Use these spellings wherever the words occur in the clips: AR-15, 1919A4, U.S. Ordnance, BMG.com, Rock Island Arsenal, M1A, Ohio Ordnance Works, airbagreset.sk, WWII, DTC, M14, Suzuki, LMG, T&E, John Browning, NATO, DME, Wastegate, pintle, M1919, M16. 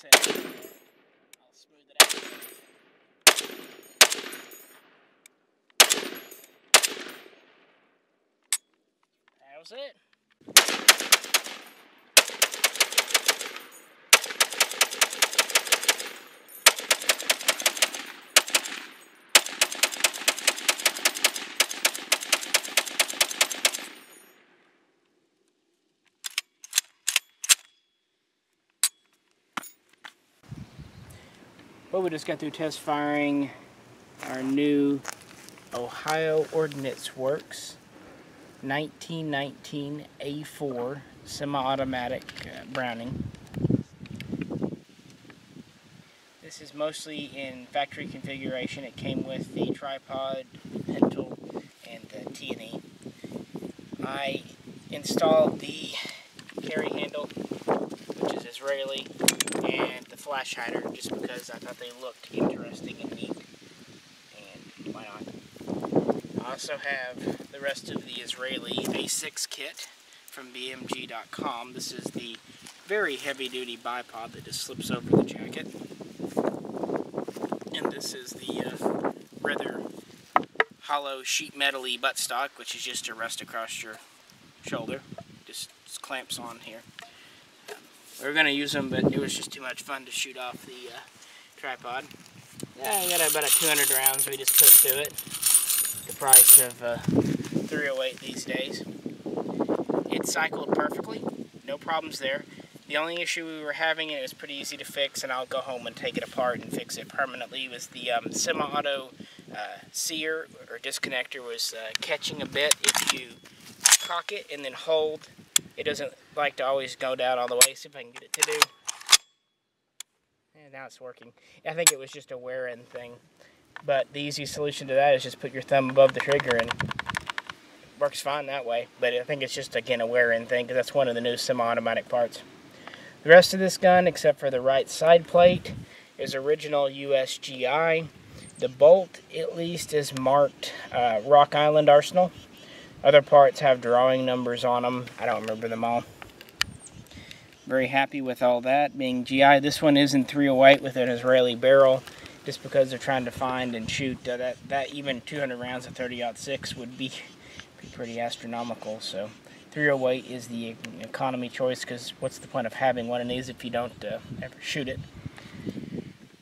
center. I'll smooth it out. That was it. Well, we just got through test firing our new Ohio Ordnance Works 1919A4 semi-automatic Browning. This is mostly in factory configuration. It came with the tripod, pintle, and the T&E. I installed the carry handle, which is Israeli, and the flash hider just because I thought they looked interesting and neat, and why not. I also have the rest of the Israeli A6 kit from BMG.com. This is the very heavy-duty bipod that just slips over the jacket, and this is the rather hollow sheet metal-y buttstock, which is just to rest across your shoulder, just clamps on here. We were going to use them, but it was just too much fun to shoot off the tripod. Yeah, we got about 200 rounds we just put to it. The price of 308 these days. It cycled perfectly. No problems there. The only issue we were having, and it was pretty easy to fix, and I'll go home and take it apart and fix it permanently, was the semi-auto sear or disconnector was catching a bit. If you cock it and then hold, it doesn't like to always go down all the way. See if I can get it to do. And now it's working. I think it was just a wear-in thing. But the easy solution to that is just put your thumb above the trigger, and it works fine that way. But I think it's just, again, a wear-in thing, because that's one of the new semi-automatic parts. The rest of this gun, except for the right side plate, is original U.S. GI. The bolt, at least, is marked Rock Island Arsenal. Other parts have drawing numbers on them. I don't remember them all. Very happy with all that being GI. This one is in 308 with an Israeli barrel, just because they're trying to find and shoot that even 200 rounds of 30-06 would be pretty astronomical. So 308 is the economy choice, because what's the point of having one of these if you don't ever shoot it?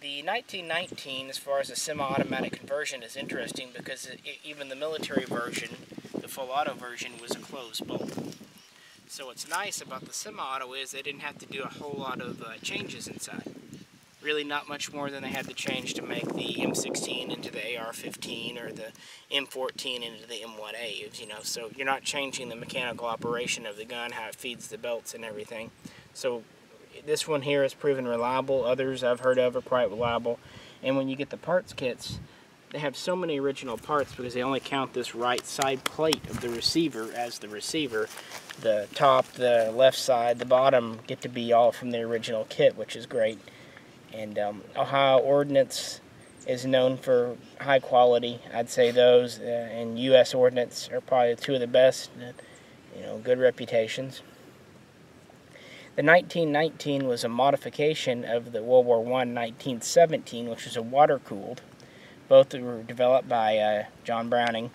The 1919, as far as a semi-automatic conversion, is interesting because even the military version, the full auto version, was a closed bolt. So what's nice about the semi-auto is they didn't have to do a whole lot of changes inside. Really not much more than they had to change to make the M16 into the AR-15 or the M14 into the M1A, you know, so you're not changing the mechanical operation of the gun, how it feeds the belts and everything. So this one here is proven reliable. Others I've heard of are quite reliable. And when you get the parts kits, they have so many original parts because they only count this right side plate of the receiver as the receiver. The top, the left side, the bottom get to be all from the original kit, which is great. And Ohio Ordnance is known for high quality. I'd say those and U.S. Ordnance are probably two of the best, you know, good reputations. The 1919 was a modification of the World War I 1917, which was a water-cooled. Both were developed by John Browning.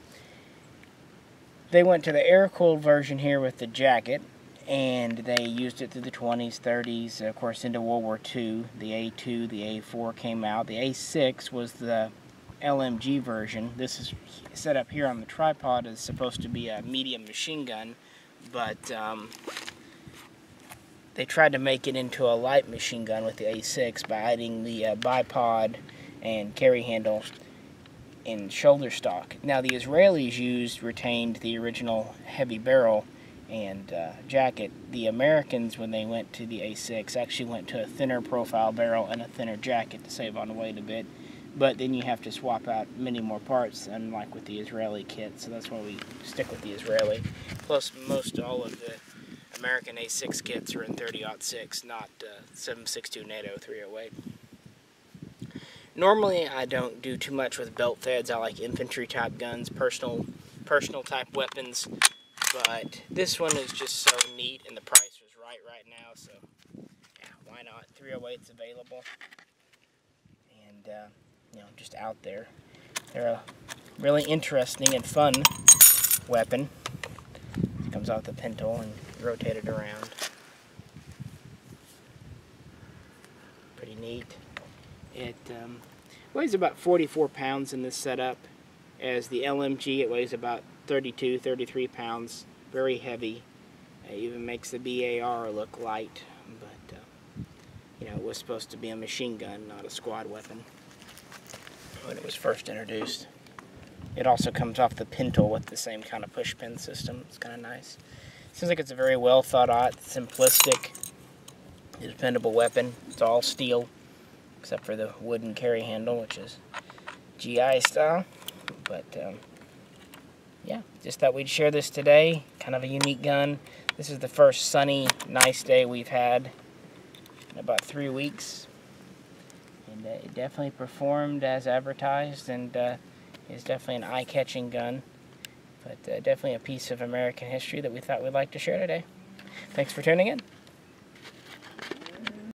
They went to the air-cooled version here with the jacket, and they used it through the 20s, 30s, of course into World War II. The A2, the A4 came out. The A6 was the LMG version. This is set up here on the tripod as supposed to be a medium machine gun, but they tried to make it into a light machine gun with the A6 by adding the bipod and carry handle in shoulder stock. Now the Israelis retained the original heavy barrel and jacket. The Americans, when they went to the A6, actually went to a thinner profile barrel and a thinner jacket to save on weight a bit, but then you have to swap out many more parts, unlike with the Israeli kit, so that's why we stick with the Israeli. Plus most all of the American A6 kits are in 30-06, not 7.62 NATO 308. Normally, I don't do too much with belt feds. I like infantry-type guns, personal-type weapons. But this one is just so neat, and the price was right now, so yeah, why why not? 308's available, and you know, just out there. They're a really interesting and fun weapon. It comes off the pintle and rotated around. Pretty neat. It weighs about 44 pounds in this setup. As the LMG, it weighs about 32, 33 pounds. Very heavy. It even makes the BAR look light, but you know, it was supposed to be a machine gun, not a squad weapon, when it was first introduced. It also comes off the pintle with the same kind of push pin system. It's kind of nice. Seems like it's a very well thought out, simplistic, dependable weapon. It's all steel, except for the wooden carry handle, which is GI style. But yeah, just thought we'd share this today. Kind of a unique gun. This is the first sunny, nice day we've had in about 3 weeks. And it definitely performed as advertised, and is definitely an eye-catching gun. But definitely a piece of American history that we thought we'd like to share today. Thanks for tuning in.